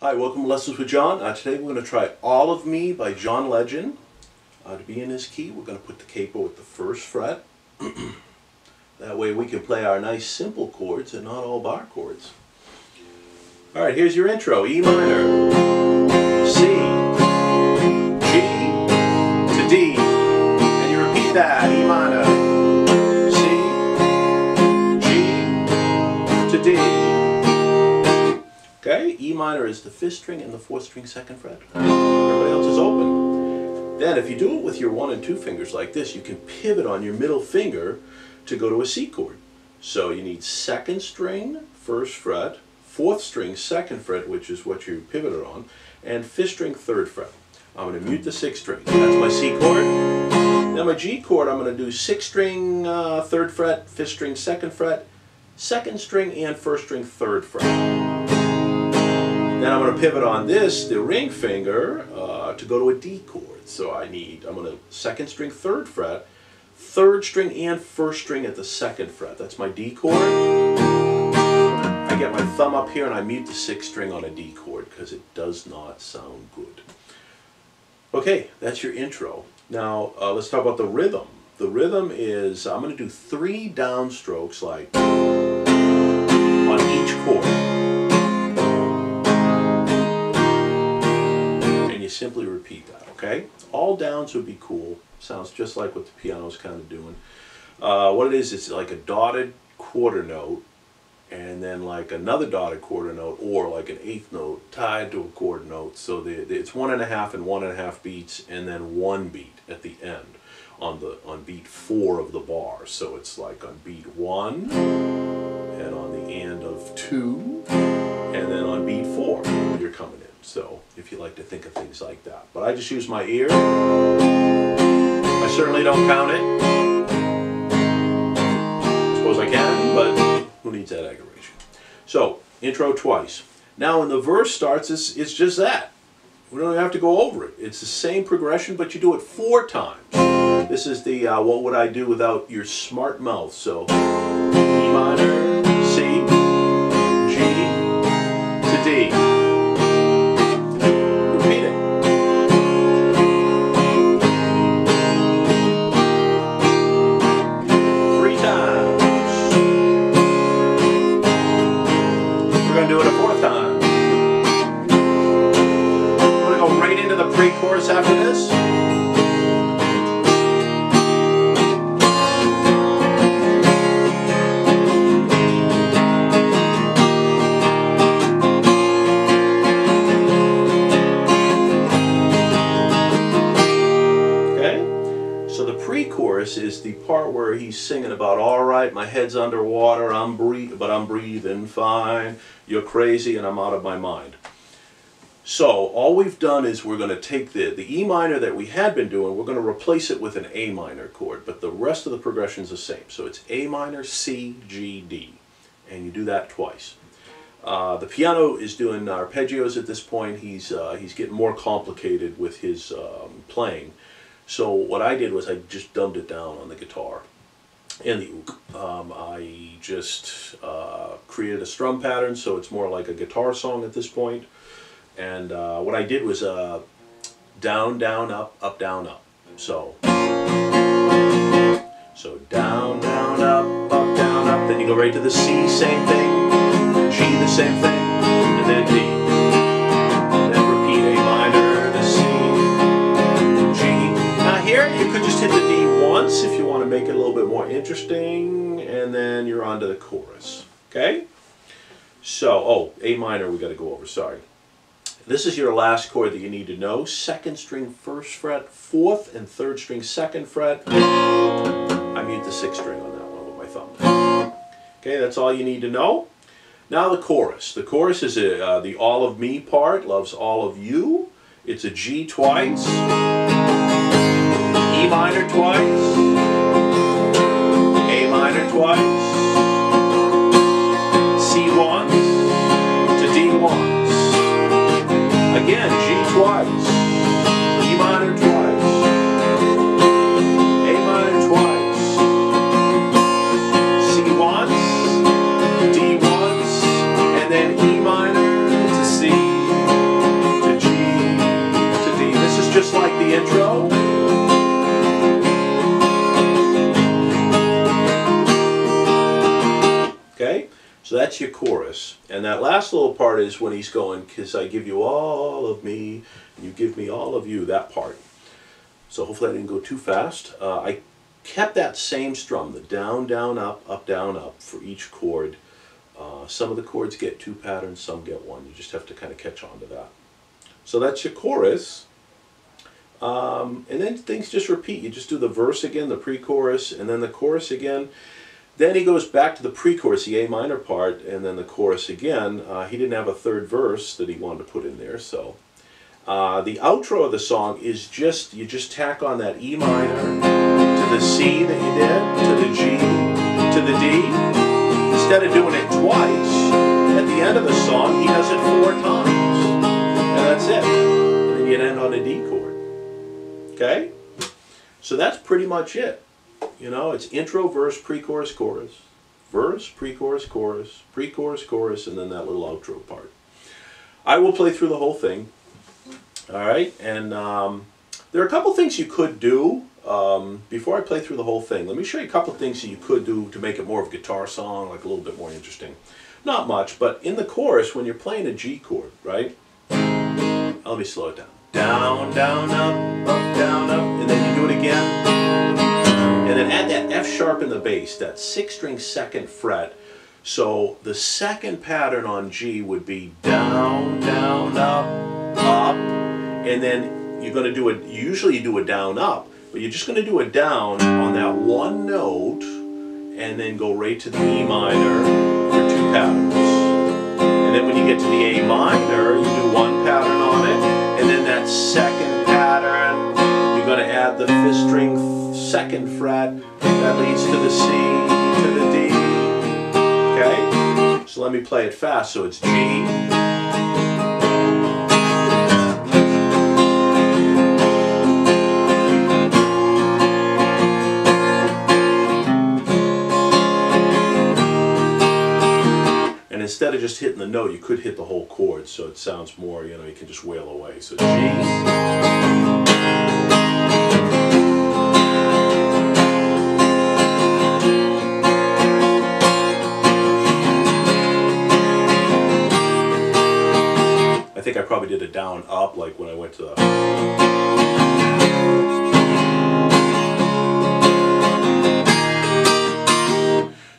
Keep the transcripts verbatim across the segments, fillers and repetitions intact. Hi, welcome to Lessons with John. Uh, today we're going to try All of Me by John Legend. Uh, to be in this key, we're going to put the capo at the first fret. That way we can play our nice simple chords and not all bar chords. Alright, here's your intro. E minor, C, G, to D. And you repeat that. E minor, C, G, to D. Okay, E minor is the fifth string and the fourth string second fret. Everybody else is open. Then if you do it with your one and two fingers like this, you can pivot on your middle finger to go to a C chord. So you need second string, first fret, fourth string, second fret, which is what you pivoted on, and fifth string, third fret. I'm going to mute the sixth string. That's my C chord. Now my G chord, I'm going to do sixth string, uh, third fret, fifth string, second fret, second string, and first string, third fret. Then I'm going to pivot on this, the ring finger, uh, to go to a D chord. So I need, I'm going to second string, third fret, third string and first string at the second fret. That's my D chord. I get my thumb up here and I mute the sixth string on a D chord because it does not sound good. Okay, that's your intro. Now uh, let's talk about the rhythm. The rhythm is, I'm going to do three downstrokes like on each chord. Simply repeat that, okay? All downs would be cool. Sounds just like what the piano's kind of doing. Uh, what it is, it's like a dotted quarter note and then like another dotted quarter note or like an eighth note tied to a quarter note. So the, the, it's one and a half and one and a half beats and then one beat at the end on, the, on beat four of the bar. So it's like on beat one and on the end of two and then on beat four you're coming in. So, if you like to think of things like that. But I just use my ear. I certainly don't count it. Suppose I can, but who needs that aggravation? So, intro twice. Now when the verse starts, it's, it's just that. We don't have to go over it. It's the same progression, but you do it four times. This is the, uh, what would I do without your smart mouth? So, E minor, C, G, to D. Chorus after this. Okay? So the pre-chorus is the part where he's singing about, all right, my head's underwater, I'm breathing, but I'm breathing fine, you're crazy, and I'm out of my mind. So all we've done is we're going to take the, the E minor that we had been doing, we're going to replace it with an A minor chord, but the rest of the progression is the same. So it's A minor, C, G, D, and you do that twice. Uh, the piano is doing arpeggios at this point. He's, uh, he's getting more complicated with his um, playing. So what I did was I just dumbed it down on the guitar and the ook. Um, I just uh, created a strum pattern, so it's more like a guitar song at this point. And uh, what I did was uh, down, down, up, up, down, up. So, so down, down, up, up, down, up. Then you go right to the C, same thing. G, the same thing. And then D. And then repeat A minor to C, G. Now here, you could just hit the D once if you want to make it a little bit more interesting. And then you're on to the chorus. Okay? So, oh, A minor we got to go over, sorry. This is your last chord that you need to know. Second string, first fret, fourth and third string, second fret. I mute the sixth string on that one with my thumb. Okay, that's all you need to know. Now the chorus. The chorus is a, uh, the all of me part, loves all of you. It's a G twice, E minor twice, A minor twice, C once, to D once. Again, G twice, E minor twice, A minor twice, C once, D once, and then E minor to C. just like the intro. Okay, so that's your chorus. And that last little part is when he's going, 'cause I give you all of me, and you give me all of you, that part. So hopefully I didn't go too fast. Uh, I kept that same strum, the down, down, up, up, down, up for each chord. Uh, some of the chords get two patterns, some get one. You just have to kind of catch on to that. So that's your chorus. Um, and then things just repeat. You just do the verse again, the pre-chorus, and then the chorus again. Then he goes back to the pre-chorus, the A minor part, and then the chorus again. Uh, he didn't have a third verse that he wanted to put in there, so. Uh, the outro of the song is just, you just tack on that E minor to the C that you did, to the G, to the D. Instead of doing it twice, at the end of the song, he does it four times. And that's it. And then you end on a D chord. Okay? So that's pretty much it. You know, it's intro, verse, pre-chorus, chorus. Verse, pre-chorus, chorus, pre-chorus, chorus, and then that little outro part. I will play through the whole thing. Alright, and um, there are a couple things you could do um, before I play through the whole thing. Let me show you a couple things that you could do to make it more of a guitar song, like a little bit more interesting. Not much, but in the chorus, when you're playing a G chord, right? Let me slow it down. Down, down, up, up, down, up, and then you do it again. And then add that F sharp in the bass, that sixth string second fret. So the second pattern on G would be down, down, up, up. And then you're going to do a, usually you do a down up, but you're just going to do a down on that one note and then go right to the E minor for two patterns. And then when you get to the A minor, you do one pattern on it, and then that second pattern, you're going to add the fifth string second fret, that leads to the C, to the D, okay? So let me play it fast, so it's G. Instead of just hitting the note, you could hit the whole chord, so it sounds more, you know, you can just wail away. So G. I think I probably did a down up, like when I went to the...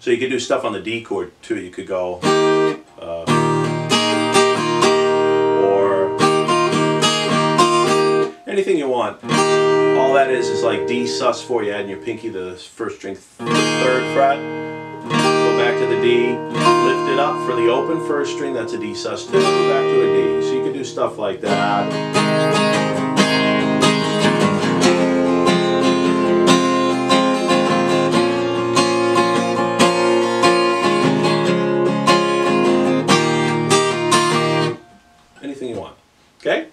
So you could do stuff on the D chord, too. You could go... Uh, or anything you want. All that is is like D sus for you, adding your pinky to the first string third fret, go back to the D, lift it up for the open first string, that's a D sus two, go back to a D. So you can do stuff like that. Okay?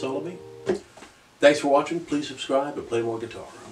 That's all of me. Thanks for watching. Please subscribe and play more guitar.